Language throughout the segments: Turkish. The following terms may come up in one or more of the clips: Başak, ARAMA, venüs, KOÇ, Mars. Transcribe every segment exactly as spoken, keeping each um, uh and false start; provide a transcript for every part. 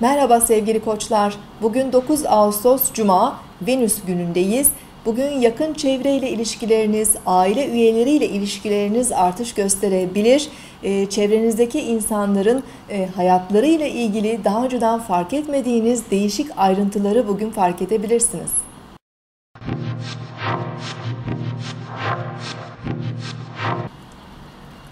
Merhaba sevgili koçlar. Bugün dokuz Ağustos Cuma, Venüs günündeyiz. Bugün yakın çevreyle ilişkileriniz, aile üyeleriyle ilişkileriniz artış gösterebilir. Çevrenizdeki insanların hayatlarıyla ilgili daha önceden fark etmediğiniz değişik ayrıntıları bugün fark edebilirsiniz.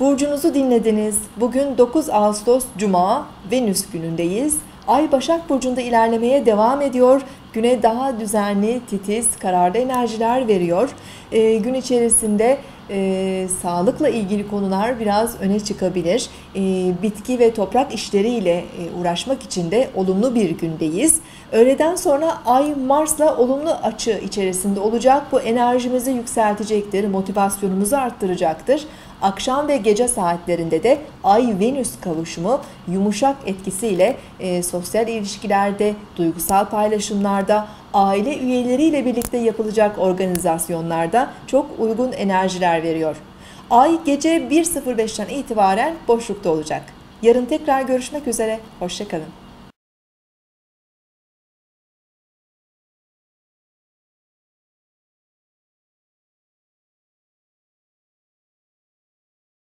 Burcunuzu dinlediniz. Bugün dokuz Ağustos Cuma, Venüs günündeyiz. Ay Başak Burcu'nda ilerlemeye devam ediyor. Güne daha düzenli, titiz, kararlı enerjiler veriyor. E, gün içerisinde e, sağlıkla ilgili konular biraz öne çıkabilir. E, bitki ve toprak işleriyle e, uğraşmak için de olumlu bir gündeyiz. Öğleden sonra Ay Mars'la olumlu açı içerisinde olacak. Bu enerjimizi yükseltecektir, motivasyonumuzu arttıracaktır. Akşam ve gece saatlerinde de Ay-Venüs kavuşumu yumuşak etkisiyle e, sosyal ilişkilerde, duygusal paylaşımlarda, aile üyeleriyle birlikte yapılacak organizasyonlarda çok uygun enerjiler veriyor. Ay gece bir sıfır beşten itibaren boşlukta olacak. Yarın tekrar görüşmek üzere, hoşça kalın.